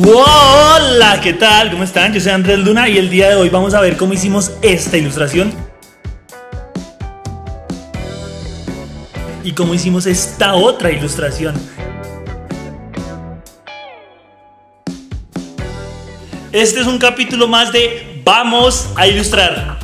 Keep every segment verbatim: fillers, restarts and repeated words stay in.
Wow, hola, ¿qué tal? ¿Cómo están? Yo soy Andrés Luna y el día de hoy vamos a ver cómo hicimos esta ilustración y cómo hicimos esta otra ilustración. Este es un capítulo más de Vamos a Ilustrar.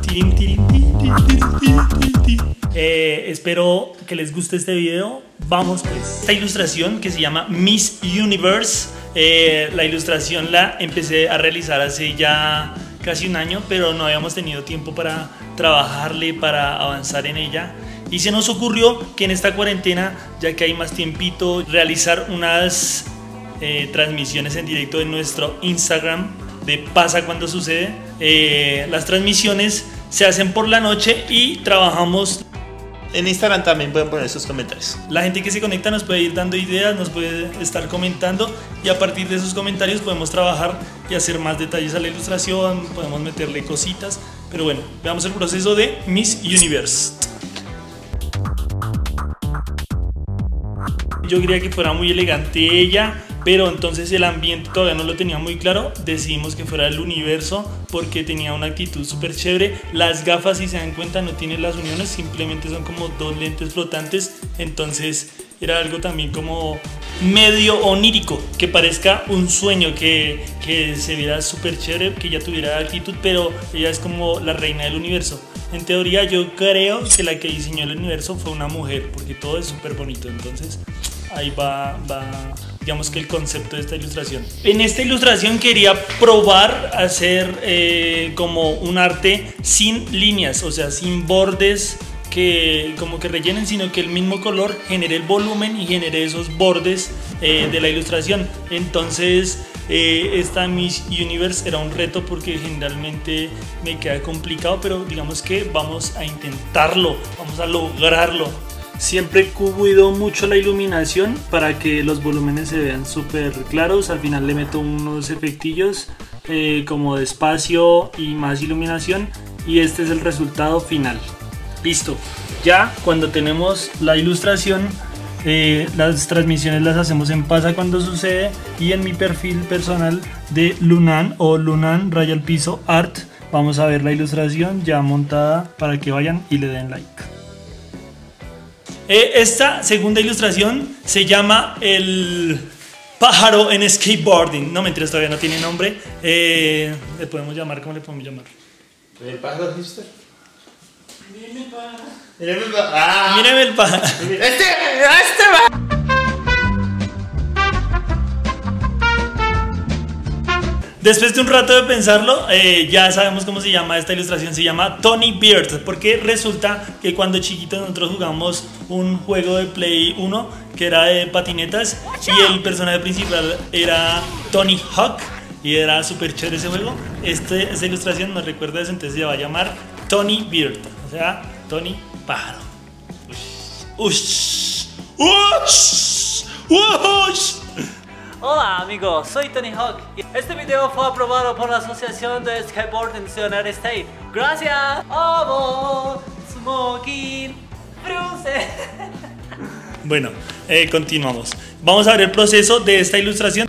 Eh, espero que les guste este video. Vamos pues. Esta ilustración que se llama Miss Universe, eh, la ilustración la empecé a realizar hace ya casi un año, pero no habíamos tenido tiempo para trabajarle, para avanzar en ella. Y se nos ocurrió que en esta cuarentena, ya que hay más tiempito, realizar unas eh, transmisiones en directo en nuestro Instagram de Pasa Cuando Sucede. Eh, las transmisiones se hacen por la noche y trabajamos. En Instagram también pueden poner sus comentarios. La gente que se conecta nos puede ir dando ideas, nos puede estar comentando y a partir de esos comentarios podemos trabajar y hacer más detalles a la ilustración, podemos meterle cositas. Pero bueno, veamos el proceso de Miss Universe. Yo quería que fuera muy elegante ella, pero entonces el ambiente todavía no lo tenía muy claro. Decidimos que fuera el universo porque tenía una actitud súper chévere. Las gafas, si se dan cuenta, no tienen las uniones, simplemente son como dos lentes flotantes. Entonces era algo también como medio onírico, que parezca un sueño, que, que se viera súper chévere, que ella tuviera actitud, pero ella es como la reina del universo. En teoría yo creo que la que diseñó el universo fue una mujer, porque todo es súper bonito. Entonces ahí va, va, digamos que el concepto de esta ilustración. En esta ilustración quería probar hacer eh, como un arte sin líneas, o sea, sin bordes que como que rellenen, sino que el mismo color genere el volumen y genere esos bordes eh, de la ilustración. Entonces eh, esta Miss Universe era un reto porque generalmente me queda complicado, pero digamos que vamos a intentarlo, vamos a lograrlo. Siempre cuido mucho la iluminación para que los volúmenes se vean súper claros. Al final le meto unos efectillos eh, como de espacio y más iluminación, y este es el resultado final. Listo, ya cuando tenemos la ilustración, eh, las transmisiones las hacemos en Pasa Cuando Sucede y en mi perfil personal de Lunan o Lunan Raya al Piso Art. Vamos a ver la ilustración ya montada para que vayan y le den like. Esta segunda ilustración se llama el pájaro en skateboarding. No, mentiras, todavía no tiene nombre. Eh, ¿Le podemos llamar? ¿Cómo le podemos llamar? ¿El pájaro hipster? Míreme el pájaro. Míreme el pájaro. ¡Ah! Míreme el pájaro. Este, este va. Después de un rato de pensarlo, eh, ya sabemos cómo se llama esta ilustración. Se llama Tony Bird, porque resulta que cuando chiquitos nosotros jugamos un juego de Play uno que era de patinetas y el personaje principal era Tony Hawk y era súper chévere ese juego. Este, esta ilustración nos recuerda eso, entonces se va a llamar Tony Bird, o sea, Tony Pájaro. Ush. Ush. Ush. Hola amigos, soy Tony Hawk. Este video fue aprobado por la Asociación de Skyboard en United States. Gracias. Amo smoking bruce. Bueno, eh, continuamos. Vamos a ver el proceso de esta ilustración.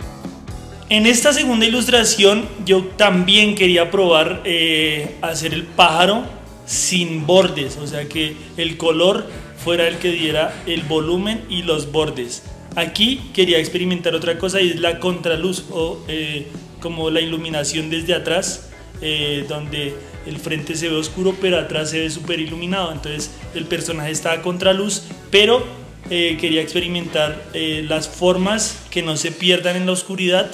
En esta segunda ilustración yo también quería probar eh, hacer el pájaro sin bordes, o sea que el color fuera el que diera el volumen y los bordes. Aquí quería experimentar otra cosa y es la contraluz o eh, como la iluminación desde atrás, eh, donde el frente se ve oscuro pero atrás se ve súper iluminado. Entonces el personaje está a contraluz, pero eh, quería experimentar eh, las formas que no se pierdan en la oscuridad,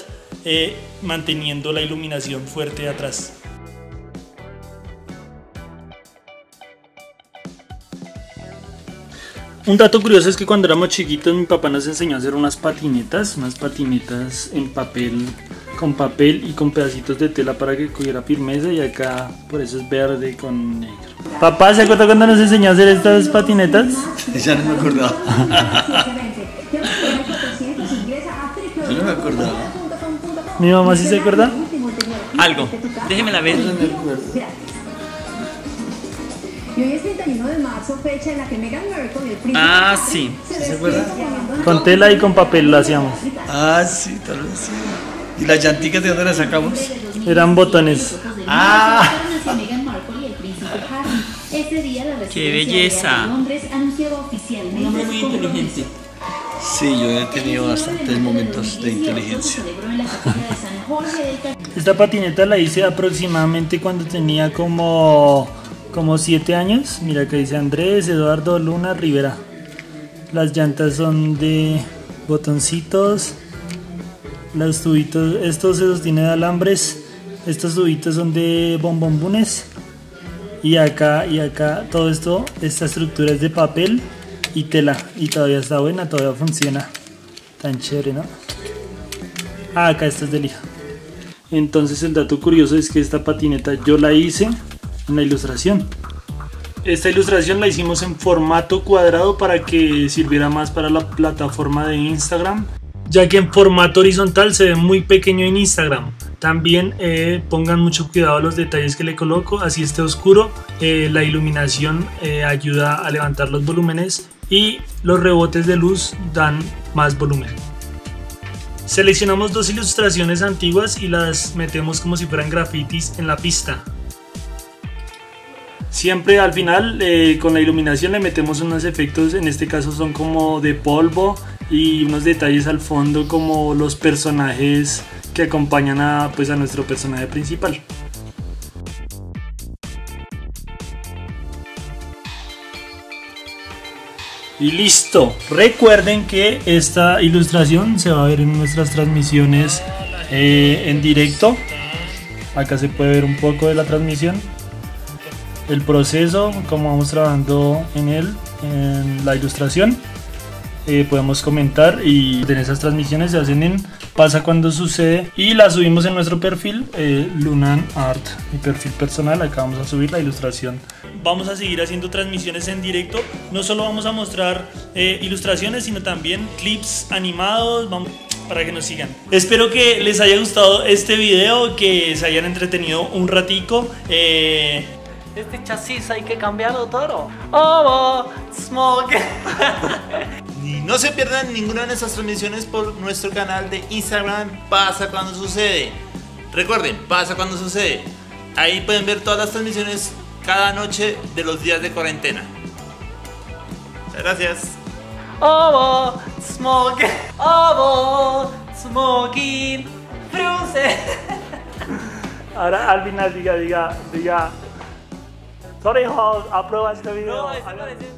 eh, manteniendo la iluminación fuerte de atrás. Un dato curioso es que cuando éramos chiquitos mi papá nos enseñó a hacer unas patinetas, unas patinetas en papel, con papel y con pedacitos de tela para que cogiera firmeza, y acá por eso es verde con negro. Papá, ¿se acuerda cuando nos enseñó a hacer estas patinetas? Ya no me acordaba. Yo no me acordaba. ¿Mi mamá sí se acuerda? Algo, déjemela ver. No me acuerdo. Y hoy es treinta y uno de marzo, fecha en la que Meghan Markle y el príncipe... Ah, sí. ¿Se acuerdan? Con tela y con papel lo hacíamos. Ah, sí, tal vez sí. ¿Y las llanticas de dónde las sacamos? Eran botones. ¡Ah! ¡Qué belleza! Hombre muy inteligente. Sí, yo he tenido bastantes momentos de inteligencia. Esta patineta la hice aproximadamente cuando tenía como como siete años. Mira que dice Andrés Eduardo Luna Rivera. Las llantas son de botoncitos. Los tubitos, estos se sostienen de alambres. Estos tubitos son de bombombunes. Y acá, y acá, todo esto, esta estructura es de papel y tela, y todavía está buena, todavía funciona. Tan chévere, ¿no? Ah, acá esta es de lija. Entonces el dato curioso es que esta patineta yo la hice en la ilustración. Esta ilustración la hicimos en formato cuadrado para que sirviera más para la plataforma de Instagram, ya que en formato horizontal se ve muy pequeño en Instagram. También eh, pongan mucho cuidado a los detalles que le coloco, así esté oscuro. Eh, la iluminación eh, ayuda a levantar los volúmenes y los rebotes de luz dan más volumen. Seleccionamos dos ilustraciones antiguas y las metemos como si fueran grafitis en la pista. Siempre al final eh, con la iluminación le metemos unos efectos, en este caso son como de polvo y unos detalles al fondo como los personajes que acompañan a, pues, a nuestro personaje principal. Y listo. Recuerden que esta ilustración se va a ver en nuestras transmisiones eh, en directo. Acá se puede ver un poco de la transmisión, el proceso, cómo vamos trabajando en él, en la ilustración. Eh, podemos comentar, y en esas transmisiones se hacen en Pasa Cuando Sucede y la subimos en nuestro perfil eh, Luna Art, mi perfil personal. Acá vamos a subir la ilustración. Vamos a seguir haciendo transmisiones en directo. No solo vamos a mostrar eh, ilustraciones, sino también clips animados. Vamos, para que nos sigan. Espero que les haya gustado este video, que se hayan entretenido un ratico. eh... Este chasis hay que cambiarlo, Toro. Oh, oh, smoke. Y no se pierdan ninguna de nuestras transmisiones por nuestro canal de Instagram, Pasa Cuando Sucede. Recuerden, Pasa Cuando Sucede. Ahí pueden ver todas las transmisiones cada noche de los días de cuarentena. Muchas gracias. Oh, oh, smoke. Oh, oh, smoking. Bruce. Ahora Albina diga, diga, diga. Tony Hawk aprueba este video. No,